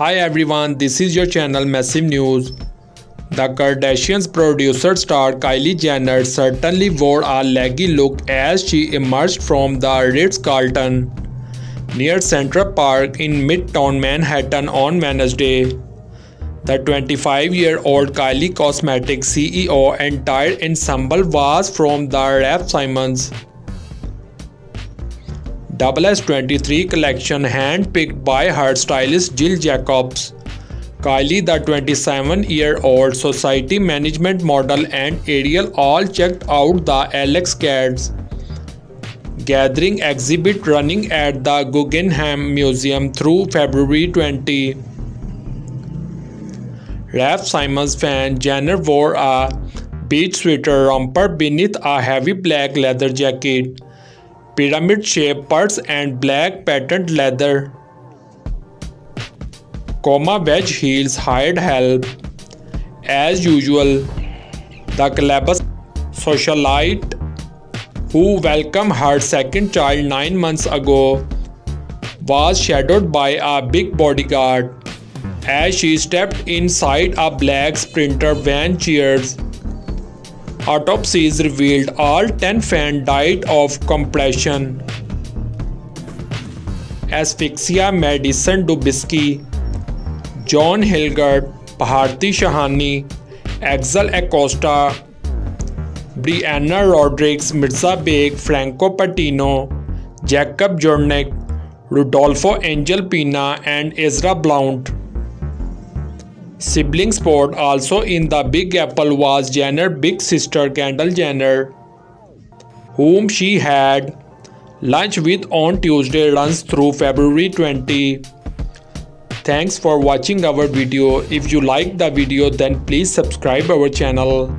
Hi everyone, this is your channel Massive News. The Kardashians' producer star Kylie Jenner certainly wore a leggy look as she emerged from the Ritz-Carlton near Central Park in Midtown Manhattan on Wednesday. The 25-year-old Kylie Cosmetics CEO and entire ensemble was from the Raf Simons SS23 collection handpicked by her stylist Jill Jacobs. Kylie, the 27-year-old society management model and Ariel, all checked out the Alex Katz gathering exhibit running at the Guggenheim Museum through February 20. Raf Simons fan Jenner wore a beige sweater romper beneath a heavy black leather jacket, pyramid-shaped purse and black patent leather wedge heels hired help. As usual, the Columbus socialite, who welcomed her second child 9 months ago, was shadowed by a big bodyguard as she stepped inside a black sprinter van. Cheers. Autopsies revealed all 10 fans died of compression asphyxia. Madison Dubisky, John Hilgert, Bharti Shahani, Axel Acosta, Brianna Rodriguez, Mirza Beg, Franco Patino, Jacob Jurnick, Rodolfo Angel Pina and Ezra Blount. Sibling sport also in the Big Apple was Jenner's big sister Kendall Jenner, whom she had lunch with on Tuesday, runs through February 20. Thanks for watching our video. If you like the video, then please subscribe our channel.